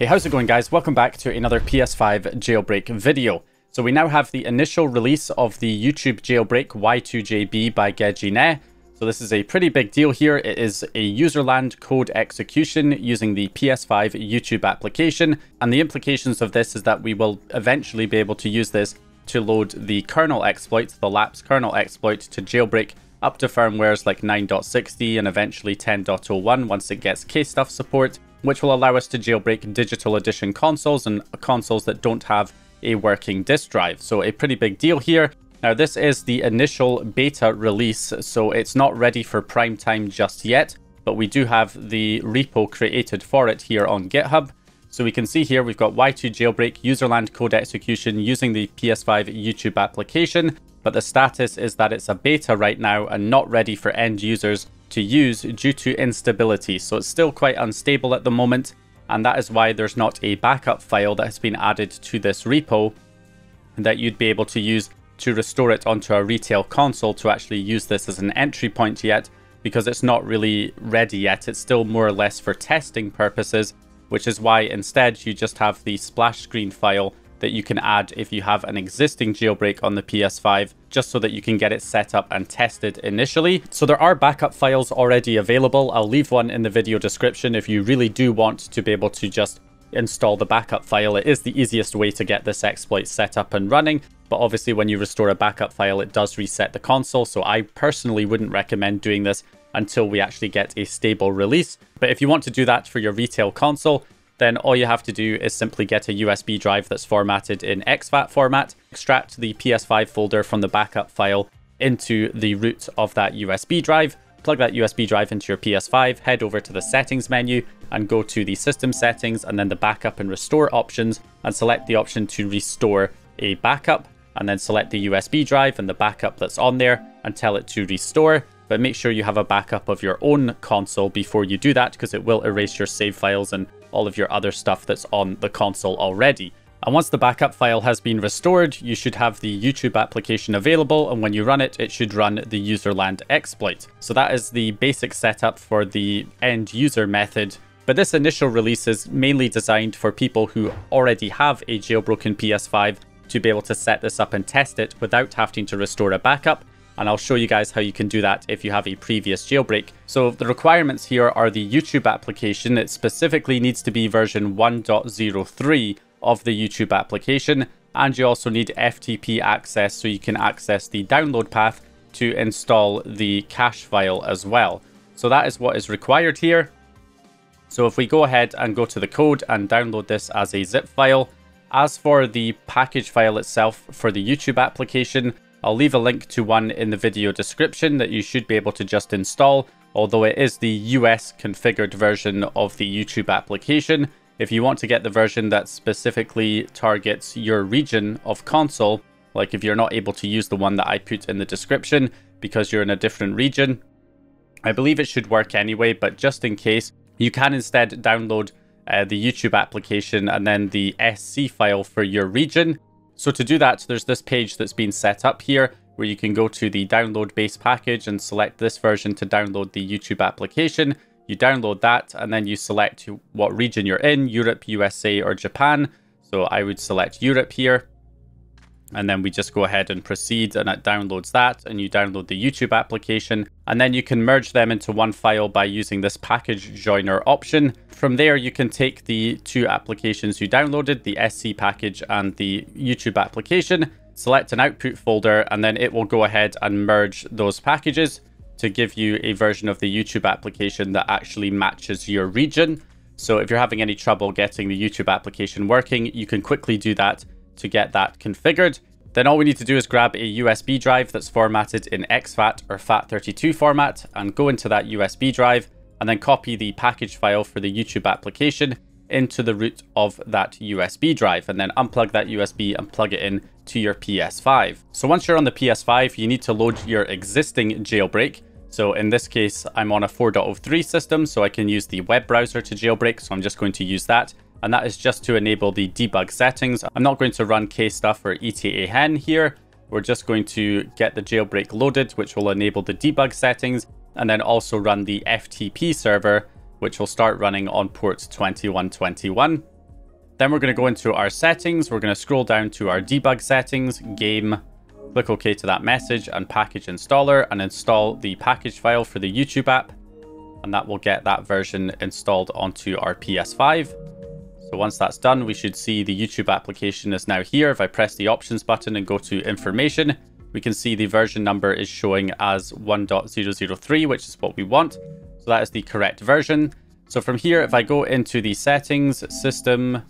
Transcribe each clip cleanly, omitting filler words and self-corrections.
Hey, how's it going, guys? Welcome back to another PS5 jailbreak video. So we now have the initial release of the YouTube jailbreak Y2JB by Gezine. So this is a pretty big deal here. It is a userland code execution using the PS5 YouTube application. And the implications of this is that we will eventually be able to use this to load the kernel exploits, the lapse kernel exploit, to jailbreak up to firmwares like 9.60 and eventually 10.01 once it gets KStuff support, which will allow us to jailbreak digital edition consoles and consoles that don't have a working disk drive. So a pretty big deal here. Now this is the initial beta release, so it's not ready for prime time just yet, but we do have the repo created for it here on GitHub. So we can see here we've got Y2 jailbreak userland code execution using the PS5 YouTube application, but the status is that it's a beta right now and not ready for end users to use due to instability. So it's still quite unstable at the moment, and that is why there's not a backup file that has been added to this repo that you'd be able to use to restore it onto a retail console to actually use this as an entry point yet, because it's not really ready yet. It's still more or less for testing purposes, which is why instead you just have the splash screen file that you can add if you have an existing jailbreak on the PS5, just so that you can get it set up and tested initially. So there are backup files already available. I'll leave one in the video description if you really do want to be able to just install the backup file. It is the easiest way to get this exploit set up and running, but obviously when you restore a backup file, it does reset the console. So I personally wouldn't recommend doing this until we actually get a stable release. But if you want to do that for your retail console, then all you have to do is simply get a USB drive that's formatted in exFAT format, extract the PS5 folder from the backup file into the root of that USB drive, plug that USB drive into your PS5, head over to the settings menu and go to the system settings and then the backup and restore options and select the option to restore a backup, and then select the USB drive and the backup that's on there and tell it to restore. But make sure you have a backup of your own console before you do that, because it will erase your save files and all of your other stuff that's on the console already. And once the backup file has been restored, you should have the YouTube application available, and when you run it, it should run the userland exploit. So that is the basic setup for the end user method. But this initial release is mainly designed for people who already have a jailbroken PS5 to be able to set this up and test it without having to restore a backup. And I'll show you guys how you can do that if you have a previous jailbreak. So the requirements here are the YouTube application. It specifically needs to be version 1.03 of the YouTube application. And you also need FTP access, so you can access the download path to install the cache file as well. So that is what is required here. So if we go ahead and go to the code and download this as a zip file. As for the package file itself for the YouTube application, I'll leave a link to one in the video description that you should be able to just install, although it is the US configured version of the YouTube application. If you want to get the version that specifically targets your region of console, like if you're not able to use the one that I put in the description because you're in a different region, I believe it should work anyway, but just in case, you can instead download the YouTube application and then the SC file for your region. So to do that, there's this page that's been set up here where you can go to the download base package and select this version to download the YouTube application. You download that and then you select what region you're in, Europe, USA or Japan. So I would select Europe here. And then we just go ahead and proceed, and it downloads that, and you download the YouTube application. And then you can merge them into one file by using this package joiner option. From there, you can take the two applications you downloaded, the SC package and the YouTube application, select an output folder, and then it will go ahead and merge those packages to give you a version of the YouTube application that actually matches your region. So if you're having any trouble getting the YouTube application working, you can quickly do that to get that configured. Then all we need to do is grab a USB drive that's formatted in exFAT or FAT32 format and go into that USB drive, and then copy the package file for the YouTube application into the root of that USB drive, and then unplug that USB and plug it in to your PS5. So once you're on the PS5, you need to load your existing jailbreak. So in this case, I'm on a 4.03 system, so I can use the web browser to jailbreak. So I'm just going to use that. And that is just to enable the debug settings. I'm not going to run KStuff or ETA Hen here. We're just going to get the jailbreak loaded, which will enable the debug settings, and then also run the FTP server, which will start running on port 2121. Then we're going to go into our settings. We're going to scroll down to our debug settings, game, click OK to that message, and package installer, and install the package file for the YouTube app. And that will get that version installed onto our PS5. So once that's done, we should see the YouTube application is now here. If I press the options button and go to information, we can see the version number is showing as 1.003, which is what we want. So that is the correct version. So from here, if I go into the settings, system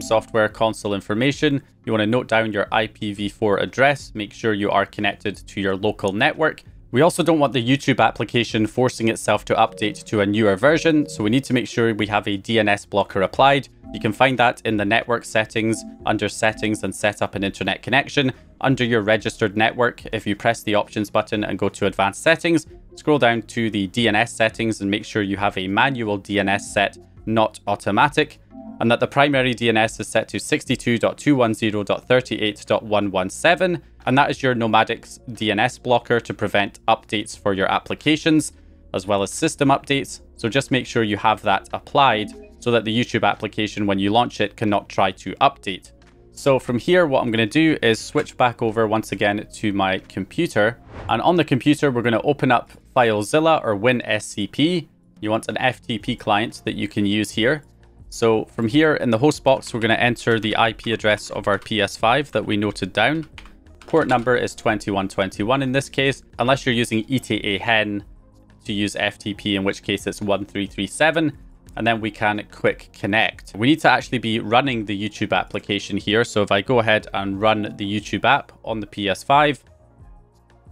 software, console information, you want to note down your IPv4 address. Make sure you are connected to your local network. We also don't want the YouTube application forcing itself to update to a newer version, so we need to make sure we have a DNS blocker applied. You can find that in the network settings, under settings and setup and internet connection, under your registered network. If you press the options button and go to advanced settings, scroll down to the DNS settings and make sure you have a manual DNS set, not automatic, and that the primary DNS is set to 62.210.38.117. And that is your Nomadic's DNS blocker to prevent updates for your applications, as well as system updates. So just make sure you have that applied so that the YouTube application, when you launch it, cannot try to update. So from here, what I'm going to do is switch back over once again to my computer. And on the computer, we're going to open up FileZilla or WinSCP. You want an FTP client that you can use here. So from here in the host box, we're going to enter the IP address of our PS5 that we noted down. Port number is 2121 in this case, unless you're using ETA Hen to use FTP, in which case it's 1337, and then we can quick connect. We need to actually be running the YouTube application here. So if I go ahead and run the YouTube app on the PS5,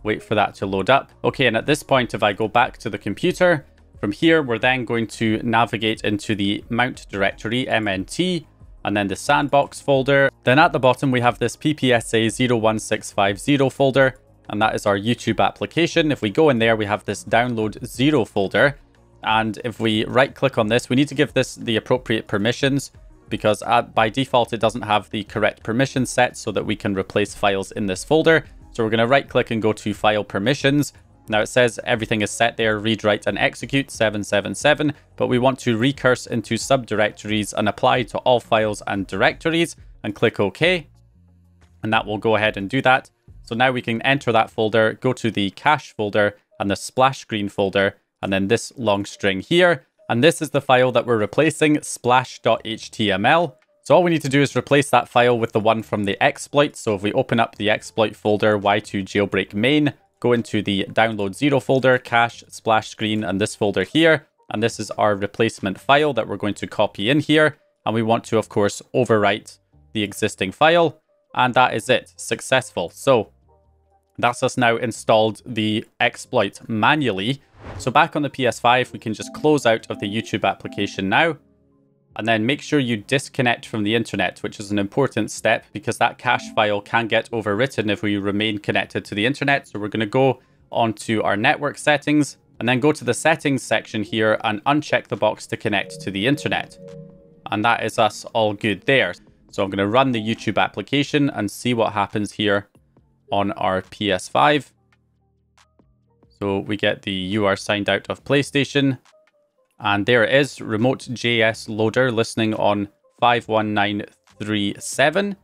wait for that to load up. Okay, and at this point, if I go back to the computer, from here, we're then going to navigate into the mount directory, MNT, and then the sandbox folder. Then at the bottom, we have this PPSA 01650 folder, and that is our YouTube application. If we go in there, we have this download 0 folder. And if we right click on this, we need to give this the appropriate permissions, because by default, it doesn't have the correct permission set so that we can replace files in this folder. So we're going to right click and go to file permissions. Now it says everything is set there, read, write, and execute 777, but we want to recurse into subdirectories and apply to all files and directories, and click OK. And that will go ahead and do that. So now we can enter that folder, go to the cache folder and the splash screen folder, and then this long string here. And this is the file that we're replacing, splash.html. So all we need to do is replace that file with the one from the exploit. So if we open up the exploit folder, Y2 jailbreak main, go into the download 0 folder, cache, splash screen, and this folder here. And this is our replacement file that we're going to copy in here. And we want to, of course, overwrite the existing file. And that is it, successful. So that's us now installed the exploit manually. So back on the PS5, we can just close out of the YouTube application now. And then make sure you disconnect from the internet, which is an important step because that cache file can get overwritten if we remain connected to the internet. So we're going to go onto our network settings and then go to the settings section here and uncheck the box to connect to the internet. And that is us all good there. So I'm going to run the YouTube application and see what happens here on our PS5. So we get the "you are signed out of PlayStation." And there it is, remote JS loader listening on 51937.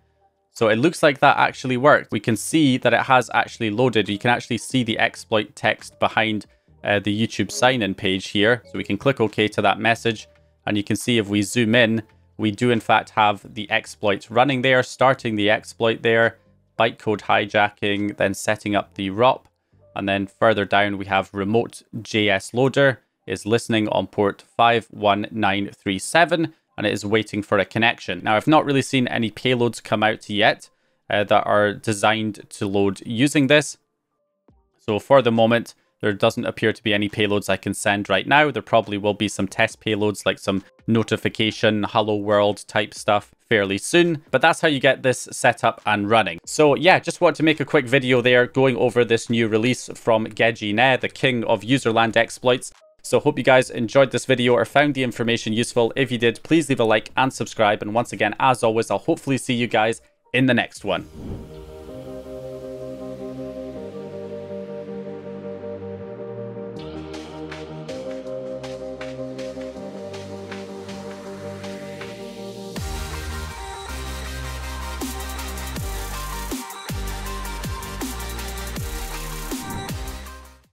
So it looks like that actually worked. We can see that it has actually loaded. You can actually see the exploit text behind the YouTube sign-in page here. So we can click OK to that message. And you can see if we zoom in, we do in fact have the exploit running there, starting the exploit there, bytecode hijacking, then setting up the ROP. And then further down, we have remote JS loader is listening on port 51937, and it is waiting for a connection. Now, I've not really seen any payloads come out yet that are designed to load using this. So for the moment, there doesn't appear to be any payloads I can send right now. There probably will be some test payloads like some notification, hello world type stuff fairly soon. But that's how you get this set up and running. So yeah, just wanted to make a quick video there going over this new release from Gezine, the king of userland exploits. So hope you guys enjoyed this video or found the information useful. If you did, please leave a like and subscribe. And once again, as always, I'll hopefully see you guys in the next one.